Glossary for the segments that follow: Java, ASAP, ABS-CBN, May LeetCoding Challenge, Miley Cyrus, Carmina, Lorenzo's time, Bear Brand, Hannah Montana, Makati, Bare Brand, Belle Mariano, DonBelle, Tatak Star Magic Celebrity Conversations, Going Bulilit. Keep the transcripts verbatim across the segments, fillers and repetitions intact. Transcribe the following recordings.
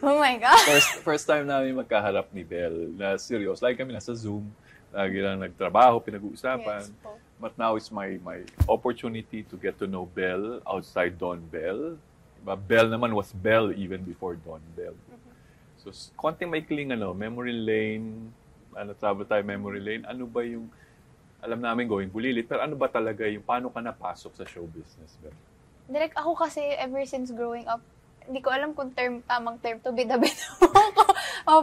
Oh my God! First, first time namin magkaharap ni Belle na serious. Like kami nasa Zoom, lagi lang nagtrabaho, pinag-uusapan. Yes, but now it's my, my opportunity to get to know Belle outside DonBelle. But Belle naman was Belle even before DonBelle. Mm-hmm. So, konting may kling, ano, memory lane, ano, travel tayo, memory lane, ano ba yung, alam namin going bulilit, pero ano ba talaga yung, paano ka napasok sa show business, Belle? Direk, ako kasi ever since growing up, hindi ko alam kung term, tamang term to, bida-bida po ako.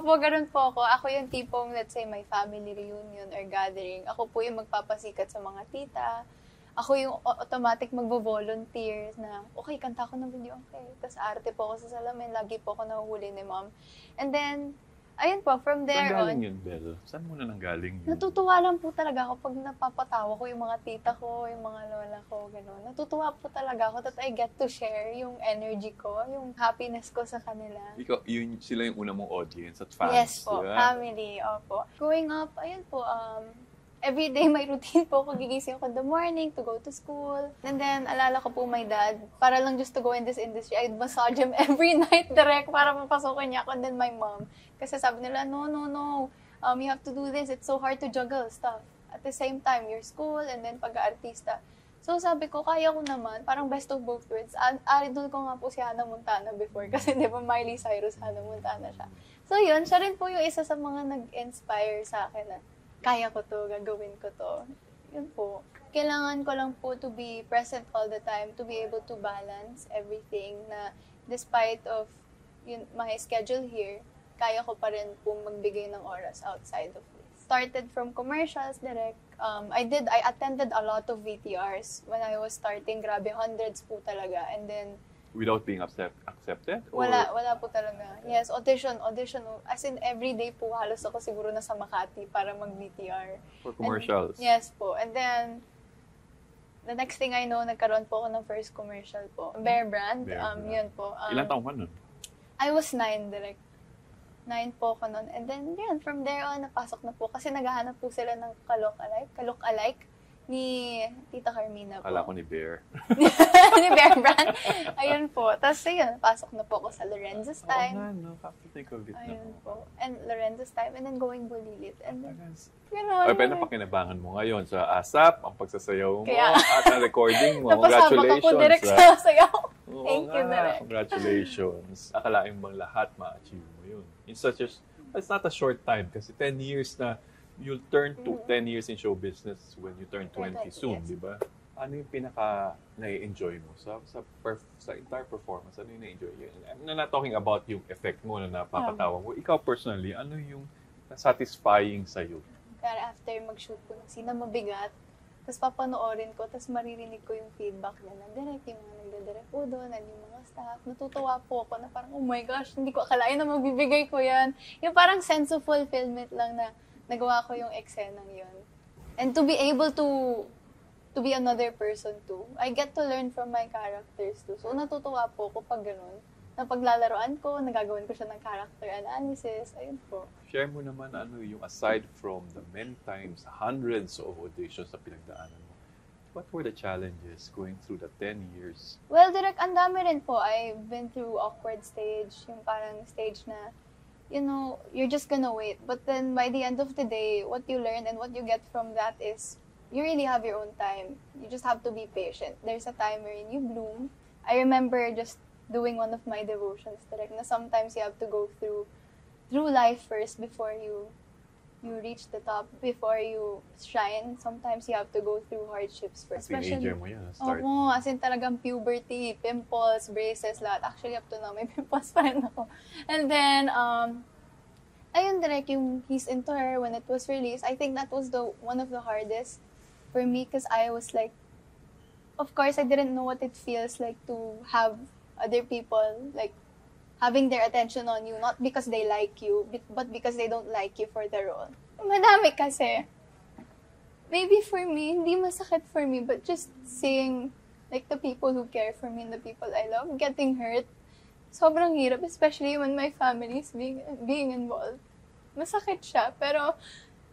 Opo, ganun po ako. Ako yung tipong, let's say, may family reunion or gathering. Ako po yung magpapasikat sa mga tita. Ako yung automatic magbo-volunteer na, okay, kanta ko ng video, okay. Tapos arte po ako sa salamin. Lagi po ako nahuhuli ni Mom. And then, ayun po, from there on. Saan galing yun, Belle? Saan muna nanggaling yun? Natutuwa lang po talaga ako pag napapatawa ko yung mga tita ko, yung mga lola ko, gano'n. Natutuwa po talaga ako that I get to share yung energy ko, yung happiness ko sa kanila. Ikaw, yun, sila yung una mong audience at fans. Yes po, diba? Family, opo. Growing up, ayun po, um, everyday may routine po. Gigising ako in the morning to go to school. And then, alala ko po my dad, para lang just to go in this industry, I'd massage him every night direct para mapasokin niya ako. And then my mom, kasi sabi nila, no, no, no, um, you have to do this. It's so hard to juggle stuff. At the same time, your school and then pag-aartista. So sabi ko, kaya ko naman, parang best of both worlds. Idol ko nga po si Hannah Montana before kasi di ba Miley Cyrus, Hannah Montana siya. So yun, siya rin po yung isa sa mga nag-inspire sa akin na, kaya ko to, gagawin ko to. Yun po. Kailangan ko lang po to be present all the time, to be able to balance everything na despite of yun, my schedule here, kaya ko pa rin po magbigay ng oras outside of this. Started from commercials, direct. Um, I did, I attended a lot of V T Rs when I was starting. Grabe, hundreds po talaga. And then, without being accept, accepted? Or? Wala, wala po talaga. Yes, audition, audition. As in, everyday po, halos ako siguro na sa Makati para mag-V T R. For commercials? And, yes po. And then, the next thing I know, nagkaroon po ako ng first commercial po. Bare Brand, Bear um, Brand. Yun po. Um, Ilan taong ka nun? I was nine, direct. Nine po ako nun. And then, yun, from there on, napasok na po. Kasi naghahanap po sila ng kalok-alike. Kalok-alike. Ni Tita Carmina po. Kala ko ni Bear. Ni Bear Brand. Ayun po. Tapos ayun, pasok na po ako sa Lorenzo's time. Oo nga, no. Have to think of it na po. po. And Lorenzo's time and then going bulilit. And then, gano'n. Ay, pwede pakinabangan mo ngayon sa ASAP, ang pagsasayaw mo, kaya, at ang recording mo. Congratulations. Napasama ka po direct sa sayaw. Thank you, direct. Congratulations. Akalain bang lahat ma-achieve mo yun? In such a, it's not a short time kasi ten years na. You'll turn to mm-hmm. ten years in show business when you turn twenty soon, yes. Di ba? Ano yung pinaka na-enjoy mo sa sa, perf, sa entire performance? Ano yung na-enjoy? I'm not talking about yung effect mo na napapatawa mo. Ikaw personally, ano yung satisfying sa'yo? Kaya after mag-shoot ko ng sina mabigat, tapos papanoorin ko, tapos maririnig ko yung feedback niya na direct, yung mga nagdadirect po doon, at yung mga staff. Natutuwa po ako na parang, oh my gosh, hindi ko akalain na magbibigay ko yan. Yung parang sense of fulfillment lang na nagawa ko yung eksenang yun. And to be able to to be another person too. I get to learn from my characters too. So natutuwa po ako pag ganun. Napaglalaroan ko, nagagawin ko siya ng character analysis. Ayun po. Share mo naman ano yung aside from the many times, hundreds of auditions na pinagdaanan mo. What were the challenges going through the ten years? Well, direct, ang dami rin po. I've been through awkward stage. Yung parang stage na you know, you're just gonna wait. But then by the end of the day, what you learn and what you get from that is you really have your own time. You just have to be patient. There's a time wherein you bloom. I remember just doing one of my devotions, direct, na sometimes you have to go through through life first before you you reach the top, before you shine. Sometimes you have to go through hardships first. Teenager mo yan, start. Oo, as in talagang puberty, pimples, braces, lahat. Actually, up to now, may pimples pa rin ako. And then, um, ayun, direct yung He's Into Her when it was released. I think that was the one of the hardest for me because I was like, of course, I didn't know what it feels like to have other people, like, having their attention on you, not because they like you, but because they don't like you for the role. Madami kasi. Maybe for me, hindi masakit for me, but just seeing like the people who care for me and the people I love getting hurt, sobrang hirap, especially when my family is being, being involved. Masakit siya, pero,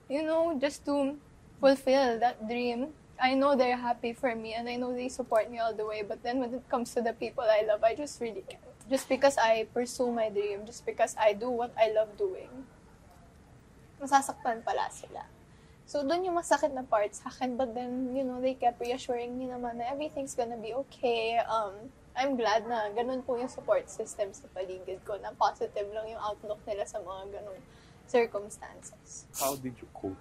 you know, just to fulfill that dream, I know they're happy for me and I know they support me all the way, but then when it comes to the people I love, I just really can't. Just because I pursue my dream, just because I do what I love doing, masasaktan pala sila. So, dun yung masakit na part sa akin, but then, you know, they kept reassuring me naman na everything's gonna be okay. Um, I'm glad na ganun po yung support system sa paligid ko, na positive lang yung outlook nila sa mga ganun circumstances. How did you cope?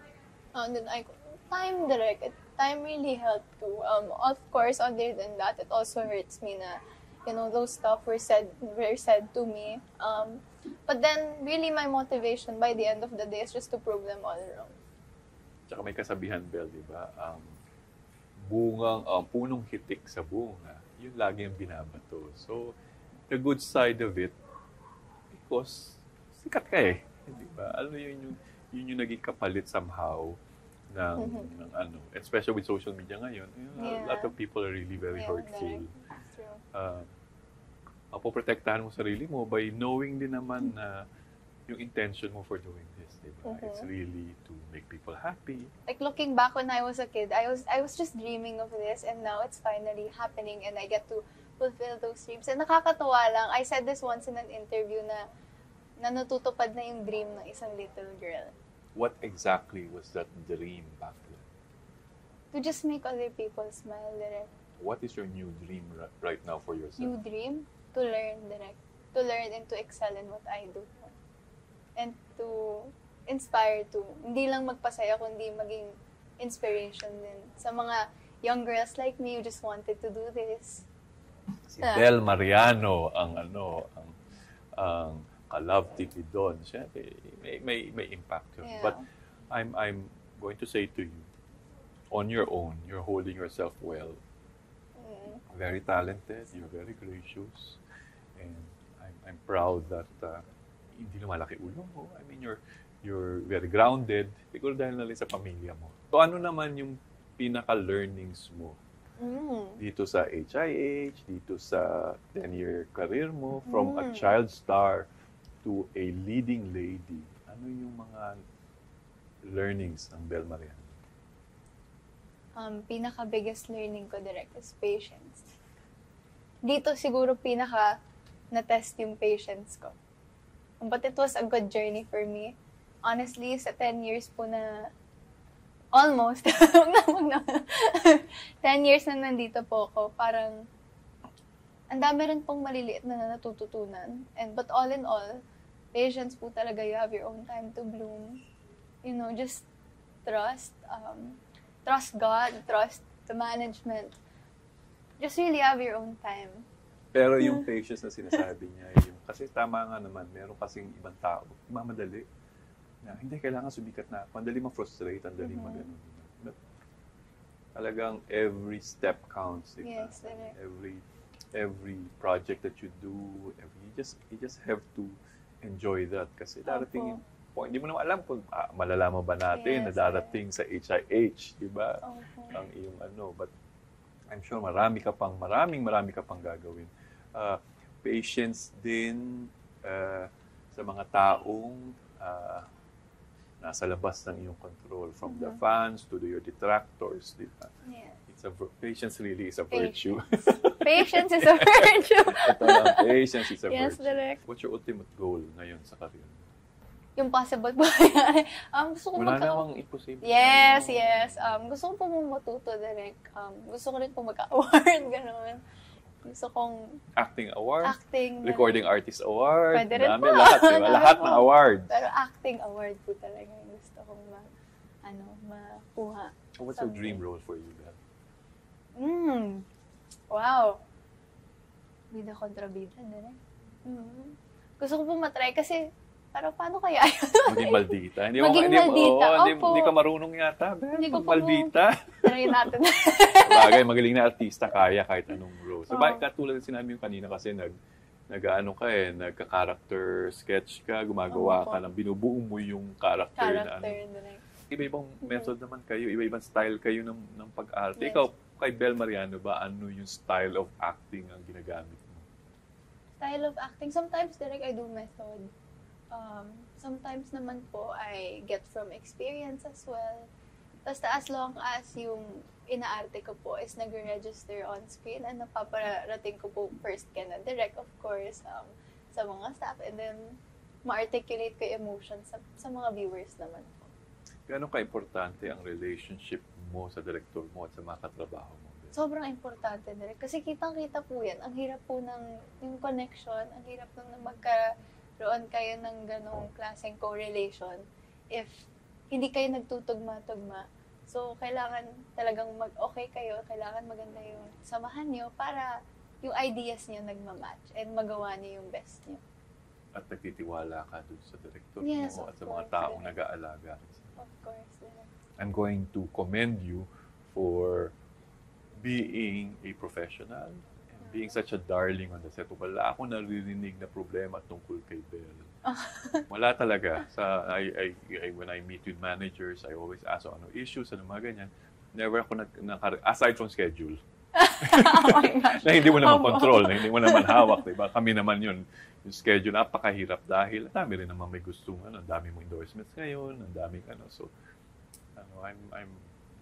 Um, then I, time direct. Time really helped too. Um, of course, other than that, it also hurts me na, you know, those stuff were said were said to me. Um, but then, really, my motivation by the end of the day is just to prove them all wrong. Tsaka may kasabihan, Belle, di ba? Um, bungang, uh, punong hitik sa bunga, yun lagi ang binabato. So, the good side of it, because sikat ka eh, di ba? Ano yun yung, yun yung naging kapalit somehow ng, mm-hmm. ng ano, especially with social media ngayon, you know, yeah. a lot of people are really very yeah, hurtful. That's true. Uh, mapoprotektahan mo sarili mo by knowing din naman na mm-hmm. uh, yung intention mo for doing this, di ba? Mm-hmm. It's really to make people happy. Like looking back when I was a kid, I was I was just dreaming of this, and now it's finally happening, and I get to fulfill those dreams. And nakakatuwa lang. I said this once in an interview na, na natutupad na yung dream ng isang little girl. What exactly was that dream back then? To just make other people smile, direct. What is your new dream right now for yourself? New dream? To learn, direct. To learn and to excel in what I do. And to inspire to, hindi lang magpasaya, kundi maging inspiration din sa mga young girls like me who just wanted to do this. Si ah. Belle Mariano, ang ano, ang, ang kalabtiki doon. Siyempre, may, may, may impact yun. Yeah. But I'm, I'm going to say to you, on your own, you're holding yourself well. Mm. Very talented, you're very gracious. And I'm, I'm proud that uh, hindi lumalaki ulo mo. I mean, you're, you're very grounded. Siguro dahil na rin sa pamilya mo. So, ano naman yung pinaka-learnings mo mm. dito sa H I H, dito sa ten-year career mo, from mm. a child star to a leading lady? Ano yung mga learnings ng Belle Mariano? Um, pinaka-biggest learning ko, direct, is patience. Dito siguro pinaka-na-test yung patience ko. But it was a good journey for me. Honestly, sa ten years po na, almost, ten years na nandito po ako, parang, ang dami rin pong maliliit na natututunan. And, but all in all, patience po talaga, you have your own time to bloom. You know, just trust, um, trust God, trust the management. Just really have your own time. Pero yung patience na sinasabi niya, yung, kasi tama nga naman, meron kasing ibang tao, mamadali, na hindi kailangan subikat na, mandali ma-frustrate, mandali mm-hmm. mag-ano. But talagang every step counts. Yes, I mean, every every project that you do, every, you just you just have to enjoy that. Kasi darating yung point, hindi mo naman alam kung ah, malalaman ba natin yes, na darating yes. sa H I H, di ba? Okay. Ang iyong ano, but I'm sure marami ka pang, maraming marami ka pang gagawin. Uh, patience din uh, sa mga taong uh, nasa labas ng iyong control, from mm-hmm. the fans to the, your detractors. Diba? Yes. It's a, patience really is a patience. virtue. Patience is a virtue. Ito lang, patience is a yes, virtue. Direct. What's your ultimate goal ngayon sa career? Yung possible po. um, gusto ko Wala magka- namang impossible. Yes, ano. yes. Um, gusto ko po mong matuto, direct. Um, gusto ko rin po magka-award, gano'n. Gusto kong... Acting award? Acting. Recording na, artist award? Pwede rin po. Lahat, diba? Lahat na awards. Pero acting award po talaga yung gusto kong ma, ano, makuha. Oh, what's your dream role for you, Belle? Mm. Wow. Bida kontra bida, direct. Mm. Gusto ko po matry kasi parang paano kaya yun? Maging maldita. Hindi Maging mo, maldita, oh, hindi, hindi ka marunong yata, Belle. Hindi ko po. Maldita. Try natin. Bagay, magaling na artista, kaya kahit anong role. So, oh. ba, katulad na sinabi yung kanina kasi nag, nag-ano ka eh, nagka-character sketch ka, gumagawa oh, ka ng binubuo mo yung character, character na ano. Iba-ibang mm-hmm. method naman kayo, iba-ibang style kayo ng, ng pag-arte. Yes. Ikaw, kay Belle Mariano ba, ano yung style of acting ang ginagamit mo? Style of acting? Sometimes, direct, I do method. Um, sometimes naman po, I get from experience as well. Basta as long as yung inaarte ko po is nag-register on screen and napaparating ko po first kena direct, of course, um, sa mga staff, and then ma-articulate ko emotions sa, sa mga viewers naman po. Gano'ng ka-importante ang relationship mo sa director mo at sa mga katrabaho mo? Sobrang importante na rin. Kasi kitang-kita po yan. Ang hirap po ng yung connection, ang hirap po na magkaroon kayo ng ganong klaseng correlation if hindi kayo nagtutugma-tugma. So, kailangan talagang mag-okay kayo, kailangan maganda yung samahan nyo para yung ideas nyo nagmamatch and magawa niyo yung best nyo. At nagtitiwala ka dun sa director yes, mo at sa mga taong direct. nag-aalaga. Of course. Direct. I'm going to commend you for being a professional and being such a darling on the set. Wala ako narinig na problema tungkol kay Belle. Wala talaga. Sa, I, I, I, when I meet with managers, I always ask, ano issues, ano mga ganyan. Never ako nag... Aside from schedule. Oh my gosh. Na hindi mo naman control, na hindi mo naman hawak. Diba? Kami naman yun. Yung schedule, napakahirap dahil ang dami rin naman may gustong, ano, ang dami mong endorsements ngayon, ang dami ka, ano. So, ano, I'm... I'm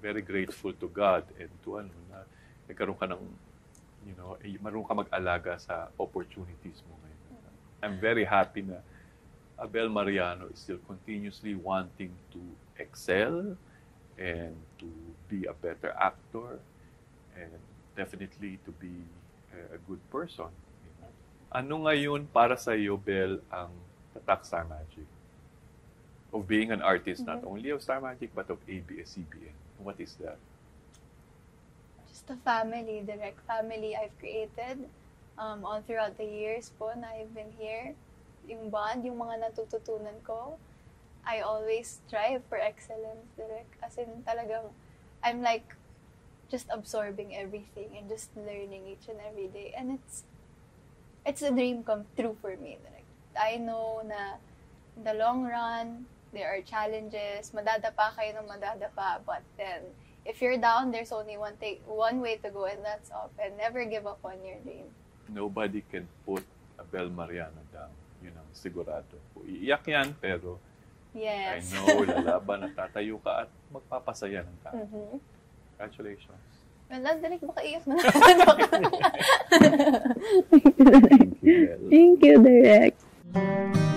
very grateful to God and to ano na nagkaroon ka ng, you know, marunong ka mag-alaga sa opportunities mo ngayon. I'm very happy na Belle Mariano is still continuously wanting to excel and to be a better actor and definitely to be a good person. Ano ngayon para sa iyo, Belle, ang tatak Star Magic? Of being an artist, mm-hmm. not only of Star Magic, but of A B S C B N. What is that? Just a family, direct family I've created um, all throughout the years po na I've been here. Yung bond, yung mga natututunan ko, I always strive for excellence, direct. As in, talagang, I'm like, just absorbing everything and just learning each and every day. And it's, it's a dream come true for me, direct. I know na, in the long run, there are challenges. Madadapa kayo ng madadapa. But then, if you're down, there's only one take, one way to go, and that's up. And never give up on your dream. Nobody can put a Belle Mariano down. Yun ang sigurado. Iiyak yan, pero yes. I know, lalaban, natatayo ka at magpapasaya ng tao. Mm-hmm. Congratulations. Well, that's direct. Baka iyak na naman ako. Thank you, Direk. Thank you, Direk.